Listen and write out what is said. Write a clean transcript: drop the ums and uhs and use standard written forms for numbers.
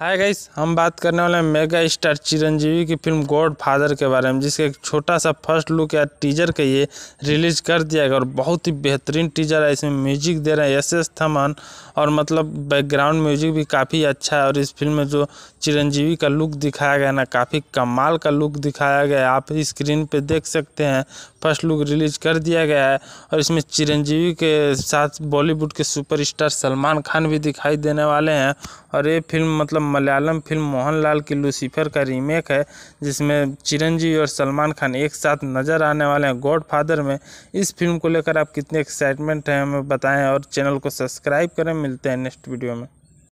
Hi guys, हम बात करने वाले हैं मेगा स्टार चिरंजीवी की फिल्म गॉड फादर के बारे में, जिसका एक छोटा सा फर्स्ट लुक या टीजर का ये रिलीज़ कर दिया गया और बहुत ही बेहतरीन टीजर है। इसमें म्यूजिक दे रहे हैं SS थमन और मतलब बैकग्राउंड म्यूजिक भी काफ़ी अच्छा है। और इस फिल्म में जो चिरंजीवी का लुक दिखाया गया ना, काफ़ी कमाल का लुक दिखाया गया। आप स्क्रीन पर देख सकते हैं, फर्स्ट लुक रिलीज़ कर दिया गया है। और इसमें चिरंजीवी के साथ बॉलीवुड के सुपरस्टार सलमान खान भी दिखाई देने वाले हैं। और ये फिल्म मतलब मलयालम फिल्म मोहनलाल की लूसीफर का रीमेक है, जिसमें चिरंजीवी और सलमान खान एक साथ नज़र आने वाले हैं गॉड फादर में। इस फिल्म को लेकर आप कितने एक्साइटमेंट हैं हमें बताएं और चैनल को सब्सक्राइब करें। मिलते हैं नेक्स्ट वीडियो में।